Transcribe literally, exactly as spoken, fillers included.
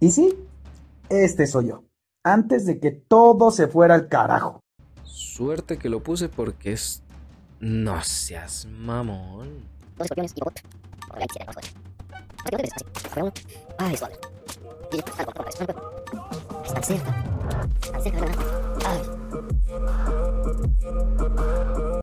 Y sí, este soy yo, antes de que todo se fuera al carajo. Suerte que lo puse porque es... No seas mamón. Dos escorpiones y robot. Hola, quisiera no suerte. Porque no debes así. Fue uno. Ah, es bueno. Y yo, algo, algo, algo. Están cerca. Están cerca de la nada.